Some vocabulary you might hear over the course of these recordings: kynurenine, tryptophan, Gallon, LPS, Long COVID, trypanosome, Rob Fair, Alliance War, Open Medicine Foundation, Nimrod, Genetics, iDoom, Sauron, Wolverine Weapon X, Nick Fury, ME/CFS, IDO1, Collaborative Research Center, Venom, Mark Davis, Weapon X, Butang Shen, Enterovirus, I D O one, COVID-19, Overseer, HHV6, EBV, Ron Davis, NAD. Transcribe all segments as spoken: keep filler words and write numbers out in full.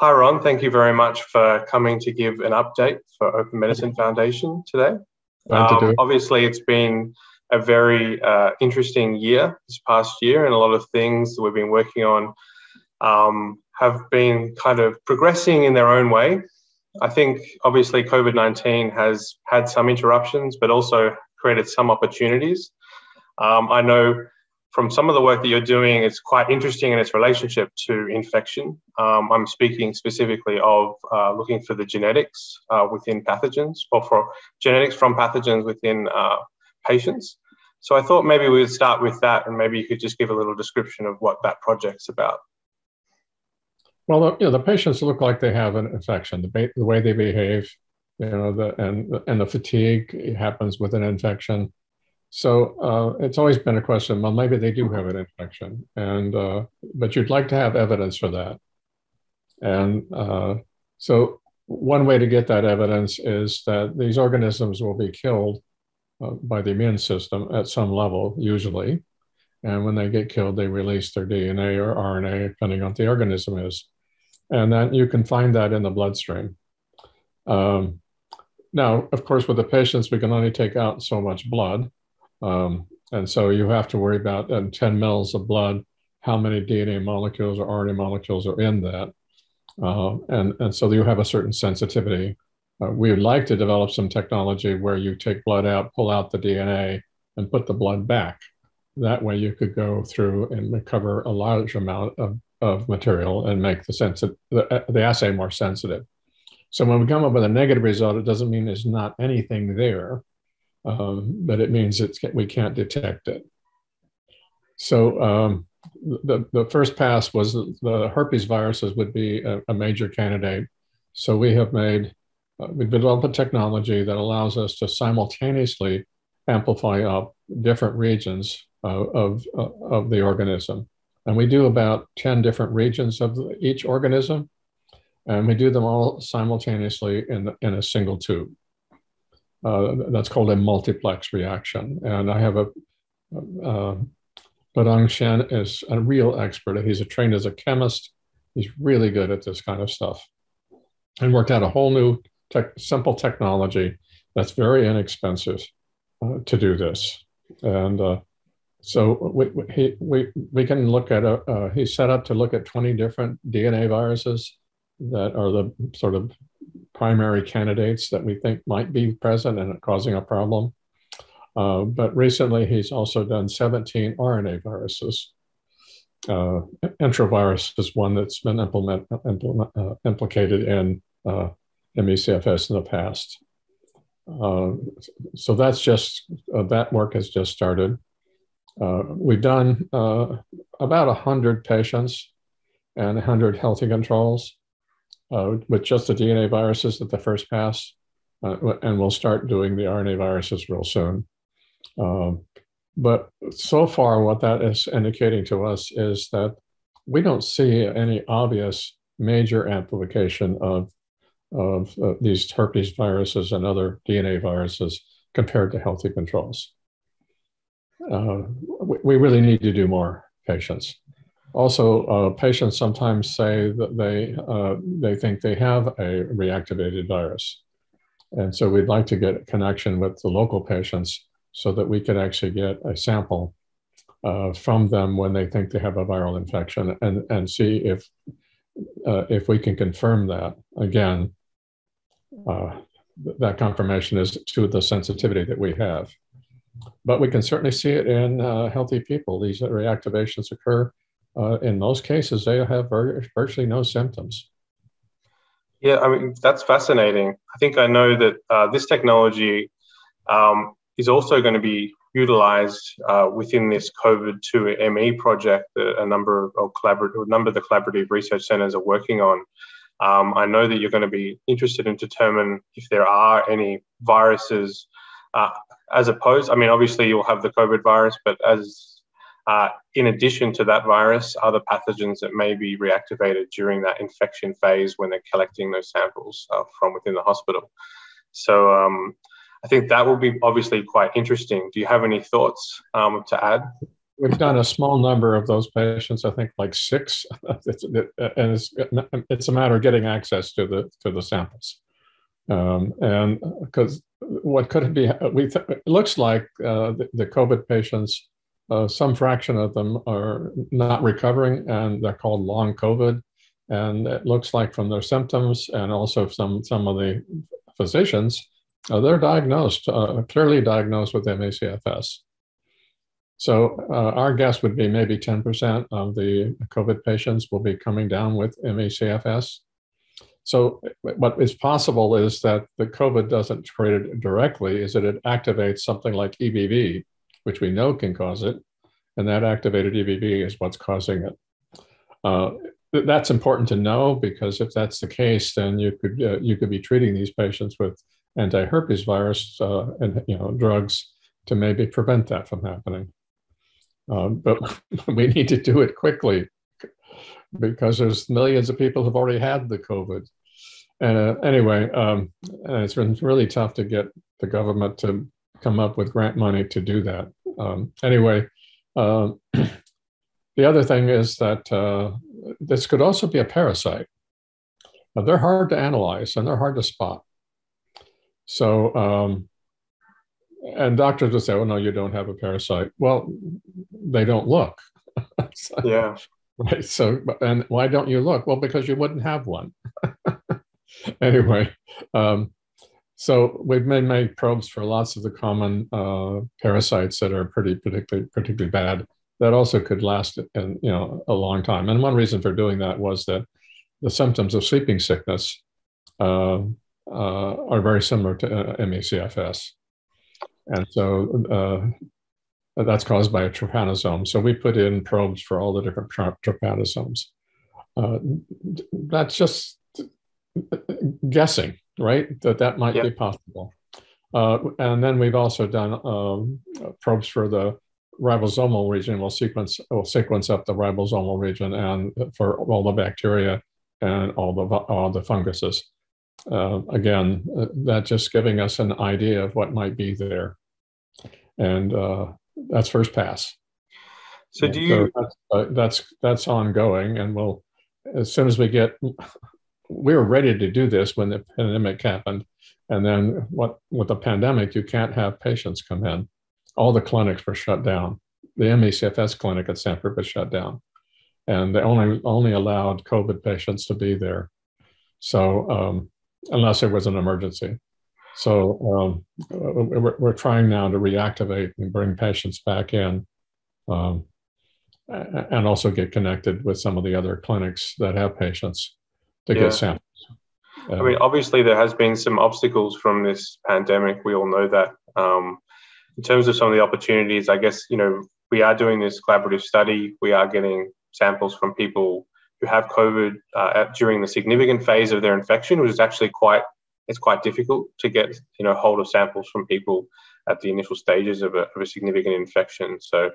Hi, Ron. Thank you very much for coming to give an update for Open Medicine Foundation today. Um, to obviously, it's been a very uh, interesting year this past year, and a lot of things that we've been working on um, have been kind of progressing in their own way. I think, obviously, COVID nineteen has had some interruptions, but also created some opportunities. Um, I know from some of the work that you're doing, it's quite interesting in its relationship to infection. Um, I'm speaking specifically of uh, looking for the genetics uh, within pathogens, or for genetics from pathogens within uh, patients. So I thought maybe we would start with that, and maybe you could just give a little description of what that project's about. Well, the, you know, the patients look like they have an infection. The, the way they behave, you know, the, and, and the fatigue happens with an infection. So uh, it's always been a question, well, maybe they do have an infection, and uh, but you'd like to have evidence for that. And uh, so one way to get that evidence is that these organisms will be killed uh, by the immune system at some level, usually. And when they get killed, they release their D N A or R N A, depending on what the organism is. And then you can find that in the bloodstream. Um, now, of course, with the patients, we can only take out so much blood. Um, and so you have to worry about um, ten mils of blood, how many D N A molecules or R N A molecules are in that. Uh, and, and so you have a certain sensitivity. Uh, we would like to develop some technology where you take blood out, pull out the D N A, and put the blood back. That way you could go through and recover a large amount of, of material and make the, sensi- the, the assay more sensitive. So when we come up with a negative result, it doesn't mean there's not anything there. Um, but it means it's, we can't detect it. So um, the, the first pass was the herpes viruses would be a, a major candidate. So we have made, uh, we've developed a technology that allows us to simultaneously amplify up different regions uh, of, uh, of the organism. And we do about ten different regions of each organism, and we do them all simultaneously in, the, in a single tube. Uh, that's called a multiplex reaction. And I have a, uh, Butang Shen is a real expert. He's a, trained as a chemist. He's really good at this kind of stuff, and worked out a whole new tech, simple technology that's very inexpensive uh, to do this. And uh, so we, we, he, we, we can look at, a, uh, he's set up to look at twenty different D N A viruses that are the sort of primary candidates that we think might be present and causing a problem. Uh, but recently, he's also done seventeen R N A viruses. Uh, Enterovirus is one that's been implement, implement, uh, implicated in uh, M E C F S in the past. Uh, so that's just, uh, that work has just started. Uh, we've done uh, about one hundred patients and one hundred healthy controls. Uh, with just the D N A viruses at the first pass, uh, and we'll start doing the R N A viruses real soon. Um, but so far, what that is indicating to us is that we don't see any obvious major amplification of, of uh, these herpes viruses and other D N A viruses compared to healthy controls. Uh, we, we really need to do more patients. Also, uh, patients sometimes say that they, uh, they think they have a reactivated virus. And so we'd like to get a connection with the local patients so that we can actually get a sample uh, from them when they think they have a viral infection, and, and see if, uh, if we can confirm that. Again, uh, that confirmation is to the sensitivity that we have. But we can certainly see it in uh, healthy people. These reactivations occur. Uh, in most cases, they have virtually no symptoms. Yeah, I mean, that's fascinating. I think I know that uh, this technology um, is also going to be utilized uh, within this COVID two M E project that a number of, or collaborative, a number of the collaborative research centers are working on. Um, I know that you're going to be interested in determine if there are any viruses uh, as opposed, I mean, obviously you'll have the COVID virus, but as Uh, in addition to that virus, other pathogens that may be reactivated during that infection phase when they're collecting those samples uh, from within the hospital. So um, I think that will be obviously quite interesting. Do you have any thoughts um, to add? we've done a small number of those patients, I think like six, it's, it, and it's, it's a matter of getting access to the to the samples. Um, and because what could it be, we th it looks like uh, the, the COVID patients, uh, some fraction of them are not recovering, and they're called long COVID. And it looks like from their symptoms, and also some some of the physicians, uh, they're diagnosed, uh, clearly diagnosed with M E C F S. So uh, our guess would be maybe ten percent of the COVID patients will be coming down with M E C F S. So what is possible is that the COVID doesn't create it directly, is that it activates something like E B V, which we know can cause it, and that activated E B V is what's causing it. Uh, that's important to know, because if that's the case, then you could uh, you could be treating these patients with anti-herpes virus uh, and you know drugs to maybe prevent that from happening. Um, but we need to do it quickly, because there's millions of people who've already had the COVID. And uh, anyway, um, and it's been really tough to get the government to come up with grant money to do that. Um, anyway, uh, the other thing is that uh, this could also be a parasite. Now, they're hard to analyze and they're hard to spot. So, um, and doctors would say, "Oh no, you don't have a parasite." Well, they don't look. So, yeah. Right. So, and why don't you look? Well, because you wouldn't have one. Anyway, um, so we've made, made probes for lots of the common uh, parasites that are pretty particularly particularly bad. That also could last, in, you know, a long time. And one reason for doing that was that the symptoms of sleeping sickness uh, uh, are very similar to uh, M E C F S. And so uh, that's caused by a trypanosome. So we put in probes for all the different trypanosomes. Uh, that's just guessing, right? That that might [S2] Yep. [S1] Be possible. Uh, and then we've also done um, probes for the ribosomal region. We'll sequence we'll sequence up the ribosomal region and for all the bacteria and all the all the funguses. Uh, again, uh, that's just giving us an idea of what might be there, and uh, that's first pass. So do you? So that's, uh, that's that's ongoing, and we'll as soon as we get, we were ready to do this when the pandemic happened, and then what with the pandemic, you can't have patients come in. All the clinics were shut down. The M E C F S clinic at Stanford was shut down, and they only only allowed COVID patients to be there. So um, unless it was an emergency. So um, we're, we're trying now to reactivate and bring patients back in, um, and also get connected with some of the other clinics that have patients to yeah. get samples. Um, I mean, obviously there has been some obstacles from this pandemic. We all know that. Um, In terms of some of the opportunities, I guess, you know, we are doing this collaborative study. We are getting samples from people who have COVID uh, during the significant phase of their infection, which is actually quite, it's quite difficult to get, you know, hold of samples from people at the initial stages of a, of a significant infection. So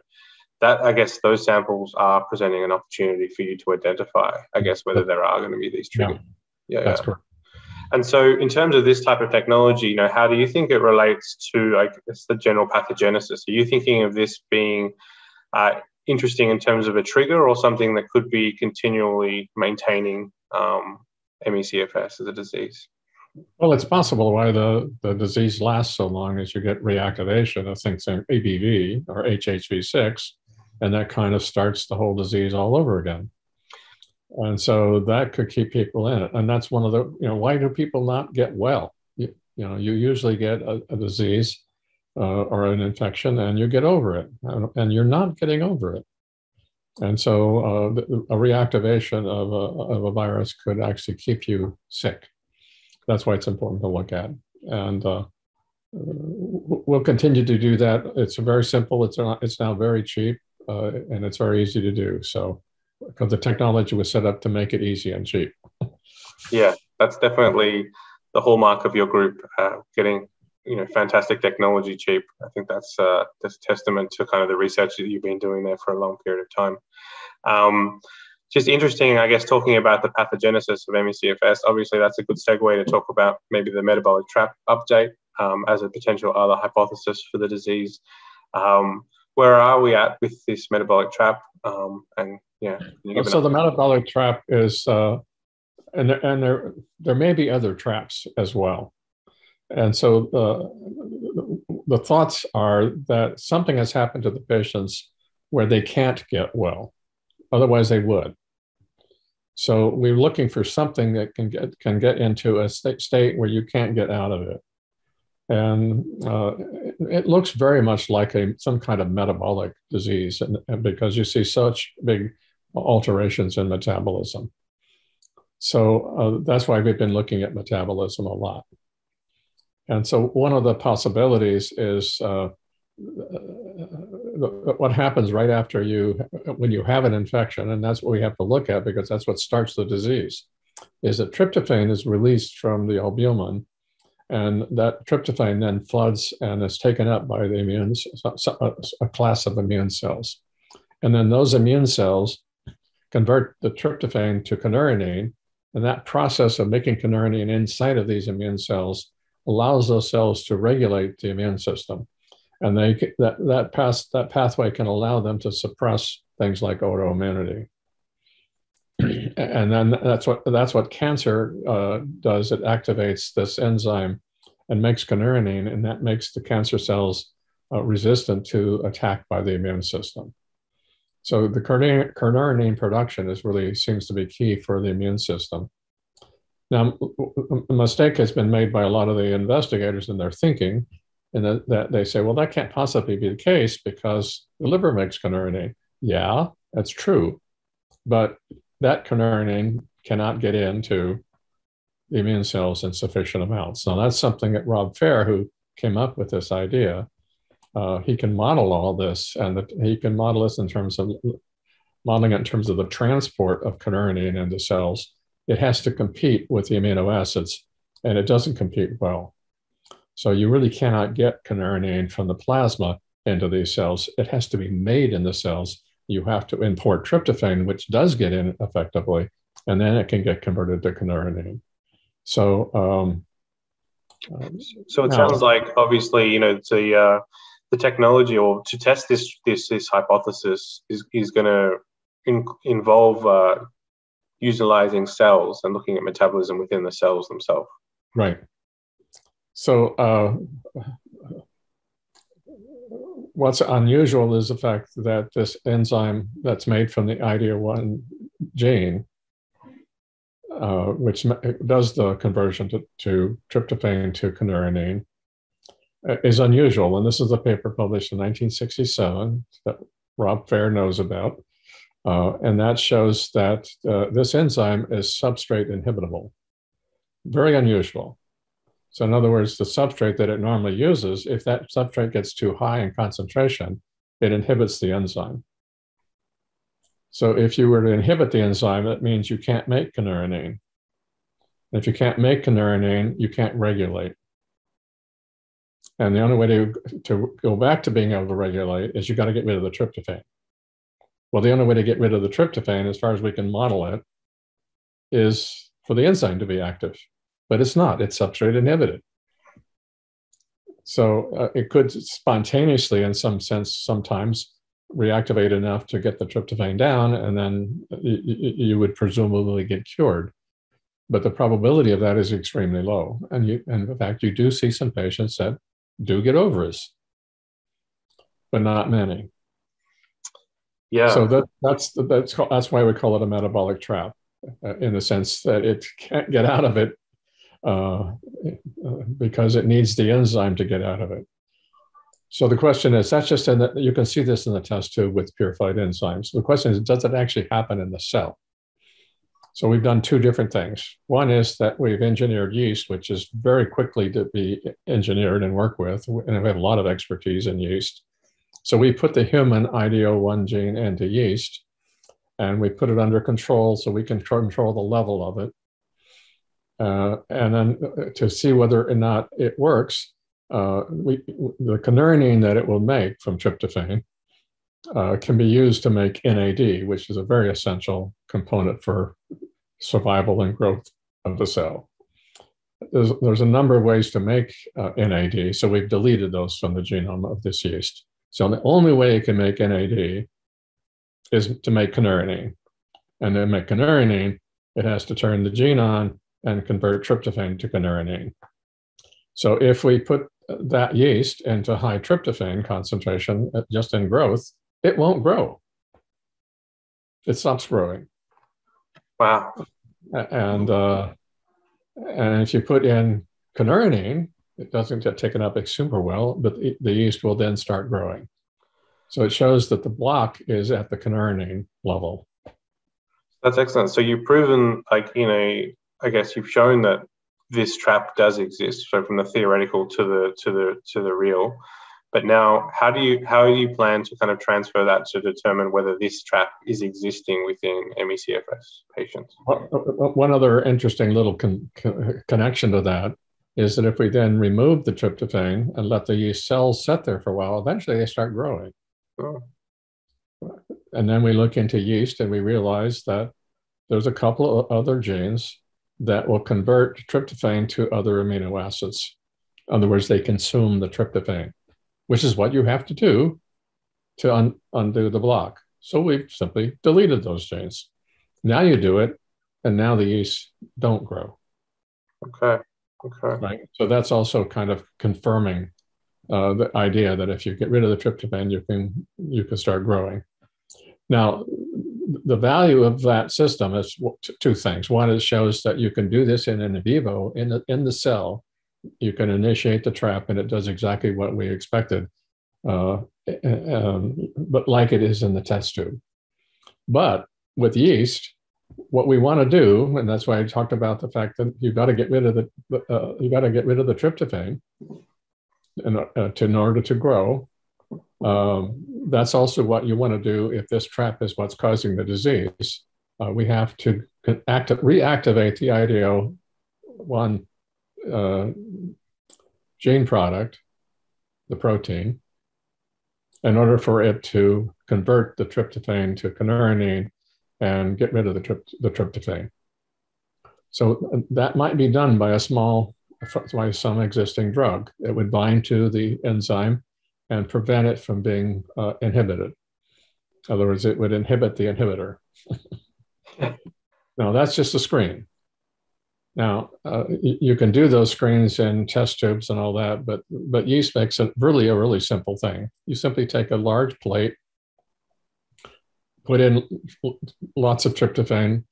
that, I guess, those samples are presenting an opportunity for you to identify, I guess, whether there are going to be these triggers. Yeah, yeah, that's yeah. correct. And so in terms of this type of technology, you know, how do you think it relates to, I guess, the general pathogenesis? Are you thinking of this being uh, interesting in terms of a trigger, or something that could be continually maintaining um, M E C F S as a disease? Well, it's possible why the, the disease lasts so long as you get reactivation of things like E B V or H H V six, and that kind of starts the whole disease all over again. And so that could keep people in it. And that's one of the, you know, why do people not get well? You, you know, you usually get a, a disease uh, or an infection and you get over it, and, and you're not getting over it. And so uh, a reactivation of a, of a virus could actually keep you sick. That's why it's important to look at. And uh, we'll continue to do that. It's very simple. It's, not, it's now very cheap, uh, and it's very easy to do. So, because the technology was set up to make it easy and cheap. Yeah, that's definitely the hallmark of your group, uh, getting, you know, fantastic technology cheap. I think that's, uh, that's a testament to kind of the research that you've been doing there for a long period of time. Um, just interesting, I guess, talking about the pathogenesis of M E C F S, obviously that's a good segue to talk about maybe the metabolic trap update um, as a potential other hypothesis for the disease. Um, where are we at with this metabolic trap? Um, and yeah, so the metabolic trap is, uh, and there, and there there may be other traps as well. And so uh, the thoughts are that something has happened to the patients where they can't get well, otherwise they would. So we're looking for something that can get can get into a state state where you can't get out of it. And uh, it looks very much like a some kind of metabolic disease, and, and because you see such big alterations in metabolism. So uh, that's why we've been looking at metabolism a lot. And so one of the possibilities is uh, what happens right after you, when you have an infection, and that's what we have to look at because that's what starts the disease, is that tryptophan is released from the albumin. And that tryptophan then floods and is taken up by the immune, a class of immune cells. And then those immune cells convert the tryptophan to kynurenine. And that process of making kynurenine inside of these immune cells allows those cells to regulate the immune system. And they, that, that, pass, that pathway can allow them to suppress things like autoimmunity. And then that's what that's what cancer uh, does. It activates this enzyme and makes kynurenine, and that makes the cancer cells uh, resistant to attack by the immune system. So the kynurenine production is really seems to be key for the immune system. Now, a mistake has been made by a lot of the investigators in their thinking, and that, that they say, well, that can't possibly be the case because the liver makes kynurenine. Yeah, that's true, but that kynurenine cannot get into the immune cells in sufficient amounts. Now, that's something that Rob Fair, who came up with this idea, uh, he can model all this, and the, he can model this in terms of modeling it in terms of the transport of kynurenine into cells. It has to compete with the amino acids, and it doesn't compete well. So you really cannot get kynurenine from the plasma into these cells. It has to be made in the cells. You have to import tryptophan, which does get in effectively, and then it can get converted to kynurenine. So, um, um, so it now, sounds like obviously, you know, the uh, the technology or to test this this this hypothesis is is going to in, involve uh, utilizing cells and looking at metabolism within the cells themselves. Right. So. Uh, What's unusual is the fact that this enzyme that's made from the I D O one gene, uh, which does the conversion to, to tryptophan to kynurenine, uh, is unusual. And this is a paper published in nineteen sixty-seven that Rob Fair knows about. Uh, and that shows that uh, this enzyme is substrate inhibitable. Very unusual. So in other words, the substrate that it normally uses, if that substrate gets too high in concentration, it inhibits the enzyme. So if you were to inhibit the enzyme, that means you can't make kynurenine. And if you can't make kynurenine, you can't regulate. And the only way to, to go back to being able to regulate is you got to get rid of the tryptophan. Well, the only way to get rid of the tryptophan, as far as we can model it, is for the enzyme to be active. But it's not, it's substrate inhibited. So uh, it could spontaneously, in some sense, sometimes reactivate enough to get the tryptophan down, and then you would presumably get cured. But the probability of that is extremely low. And, you, and in fact, you do see some patients that do get over it, but not many. Yeah. So that, that's, that's, that's why we call it a metabolic trap, uh, in the sense that it can't get out of it. Uh, because it needs the enzyme to get out of it. So the question is, that's just in the, you can see this in the test tube with purified enzymes. The question is, does it actually happen in the cell? So we've done two different things. One is that we've engineered yeast, which is very quickly to be engineered and work with, and we have a lot of expertise in yeast. So we put the human I D O one gene into yeast, and we put it under control so we can control the level of it. Uh, and then to see whether or not it works, uh, we, the kynurenine that it will make from tryptophan uh, can be used to make N A D, which is a very essential component for survival and growth of the cell. There's, there's a number of ways to make uh, N A D, so we've deleted those from the genome of this yeast. So the only way you can make N A D is to make kynurenine. And then make kynurenine, it has to turn the gene on and convert tryptophan to kynurenine. So if we put that yeast into high tryptophan concentration just in growth, it won't grow. It stops growing. Wow. And, uh, and if you put in kynurenine, it doesn't get taken up super well, but the yeast will then start growing. So it shows that the block is at the kynurenine level. That's excellent. So you've proven, like, you know, I guess you've shown that this trap does exist. So from the theoretical to the to the to the real, but now how do you how do you plan to kind of transfer that to determine whether this trap is existing within M E C F S patients? One other interesting little con con connection to that is that if we then remove the tryptophan and let the yeast cells sit there for a while, eventually they start growing. Oh. And then we look into yeast and we realize that there's a couple of other genes that will convert tryptophan to other amino acids. In other words, they consume the tryptophan, which is what you have to do to un undo the block. So we've simply deleted those genes. Now you do it, and now the yeast don't grow. Okay. Okay. Right. So that's also kind of confirming uh, the idea that if you get rid of the tryptophan, you can you can start growing. Now, the value of that system is two things. One, it shows that you can do this in in vivo, in the, in the cell. You can initiate the trap, and it does exactly what we expected, uh, um, but like it is in the test tube. But with yeast, what we want to do, and that's why I talked about the fact that you've got to get rid of the uh, you got to get rid of the tryptophan in, uh, to, in order to grow. Um, that's also what you want to do if this trap is what's causing the disease. Uh, we have to act, reactivate the I D O one uh, gene product, the protein, in order for it to convert the tryptophan to kynurenine and get rid of the, trypt the tryptophan. So that might be done by a small, by some existing drug. It would bind to the enzyme and prevent it from being uh, inhibited. In other words, it would inhibit the inhibitor. Now, that's just a screen. Now, uh, you can do those screens in test tubes and all that, but, but yeast makes it really a really simple thing. You simply take a large plate, put in lots of tryptophan,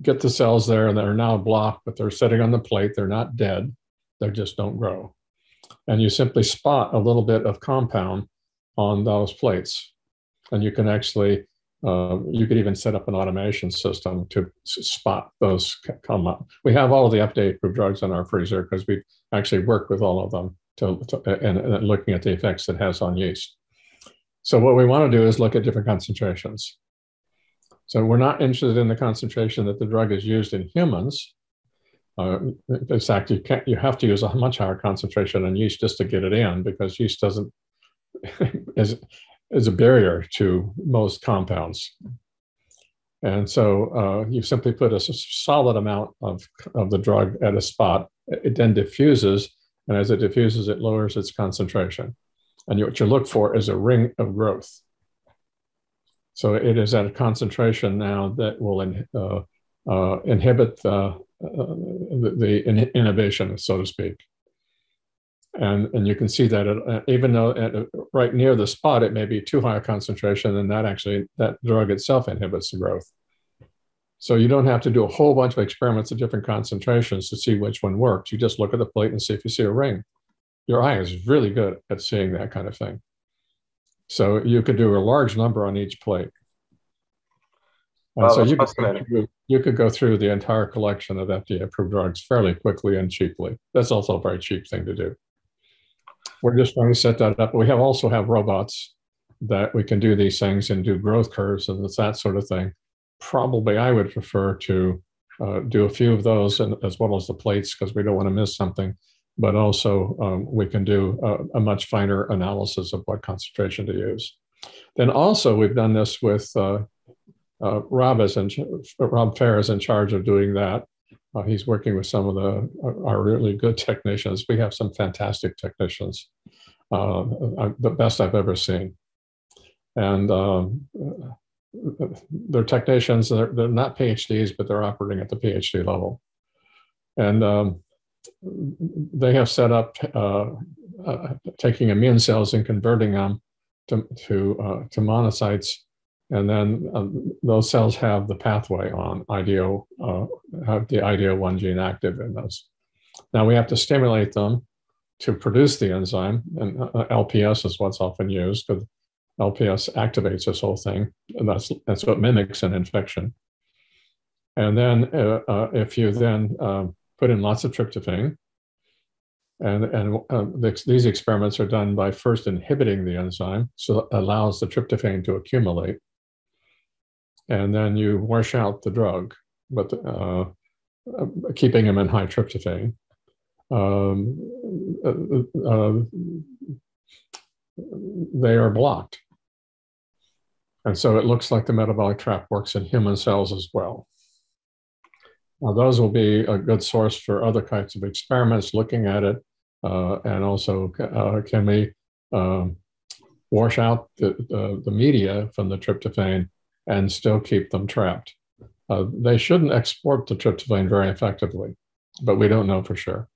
get the cells there, and they're now blocked, but they're sitting on the plate. They're not dead. They just don't grow. And you simply spot a little bit of compound on those plates. And you can actually, uh, you could even set up an automation system to spot those come up. We have all of the update of drugs in our freezer because we've actually worked with all of them to, to and, and looking at the effects it has on yeast. So what we want to do is look at different concentrations. So we're not interested in the concentration that the drug is used in humans. Uh, in fact, you can't, you have to use a much higher concentration in yeast just to get it in, because yeast doesn't is is a barrier to most compounds. And so uh, you simply put a solid amount of of the drug at a spot. It then diffuses, and as it diffuses, it lowers its concentration. And you, what you look for is a ring of growth. So it is at a concentration now that will in, uh, uh, inhibit the Uh, the, the in innovation, so to speak, and and you can see that it, uh, even though at, uh, right near the spot it may be too high a concentration, and that actually that drug itself inhibits the growth. So you don't have to do a whole bunch of experiments at different concentrations to see which one works. You just look at the plate and see if you see a ring. Your eye is really good at seeing that kind of thing. So you could do a large number on each plate. And wow, so you could, you could go through the entire collection of F D A-approved drugs fairly quickly and cheaply. That's also a very cheap thing to do. We're just trying to set that up. We have also have robots that we can do these things and do growth curves and that sort of thing. Probably I would prefer to uh, do a few of those, and, as well as the plates, because we don't want to miss something. But also um, we can do a, a much finer analysis of what concentration to use. Then also we've done this with... Uh, Uh, Rob is in, Rob Fair is in charge of doing that. Uh, he's working with some of the our really good technicians. We have some fantastic technicians uh, the best I've ever seen. And um, they're technicians, they're, they're not PhDs, but they're operating at the PhD level. And um, they have set up uh, uh, taking immune cells and converting them to, to, uh, to monocytes. And then um, those cells have the pathway on I D O, uh, have the I D O one gene active in those. Now we have to stimulate them to produce the enzyme, and uh, L P S is what's often used, because L P S activates this whole thing, and that's, that's what mimics an infection. And then uh, uh, if you then uh, put in lots of tryptophan, and, and uh, the, these experiments are done by first inhibiting the enzyme, so it allows the tryptophan to accumulate, and then you wash out the drug, but uh, keeping them in high tryptophan. Um, uh, uh, they are blocked. And so it looks like the metabolic trap works in human cells as well. Now, those will be a good source for other kinds of experiments looking at it. Uh, and also, uh, can we um, wash out the, uh, the media from the tryptophan and still keep them trapped? Uh, they shouldn't export the tryptophan very effectively, but we don't know for sure.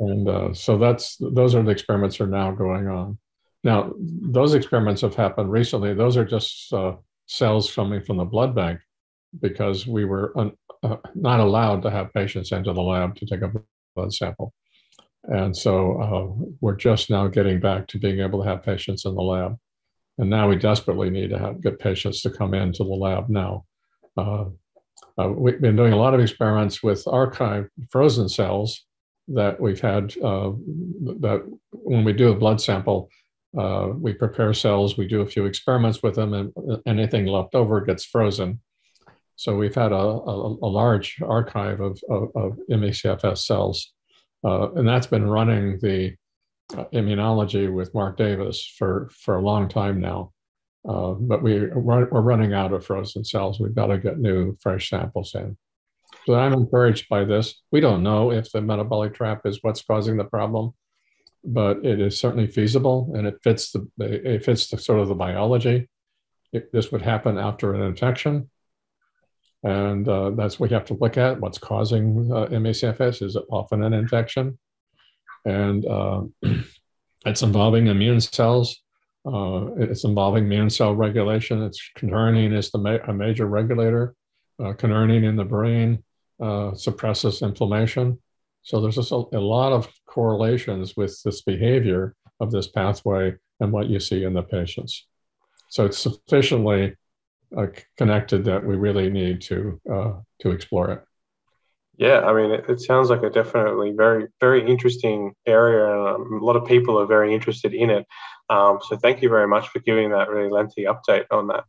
And uh, so that's, those are the experiments that are now going on. Now, those experiments have happened recently. Those are just uh, cells coming from the blood bank, because we were un, uh, not allowed to have patients into the lab to take a blood sample. And so uh, we're just now getting back to being able to have patients in the lab. And now we desperately need to have, get patients to come into the lab now. Uh, uh, we've been doing a lot of experiments with archived frozen cells that we've had, uh, that when we do a blood sample, uh, we prepare cells, we do a few experiments with them, and anything left over gets frozen. So we've had a, a, a large archive of, of, of M E C F S cells, uh, and that's been running the uh, immunology with Mark Davis for, for a long time now. Uh, but we, we're running out of frozen cells. We've got to get new, fresh samples in. So I'm encouraged by this. We don't know if the metabolic trap is what's causing the problem, but it is certainly feasible, and it fits the, it fits the sort of the biology. It, this would happen after an infection, and uh, that's what you have to look at. What's causing uh, M E C F S is often an infection, and uh, it's involving immune cells. Uh, it's involving immune cell regulation. It's kynurenine is the ma a major regulator. Uh, Kynurenine in the brain uh, suppresses inflammation. So there's just a, a lot of correlations with this behavior of this pathway and what you see in the patients. So it's sufficiently uh, connected that we really need to, uh, to explore it. Yeah, I mean, it, it sounds like a definitely very, very interesting area. Um, a lot of people are very interested in it. Um, so thank you very much for giving that really lengthy update on that.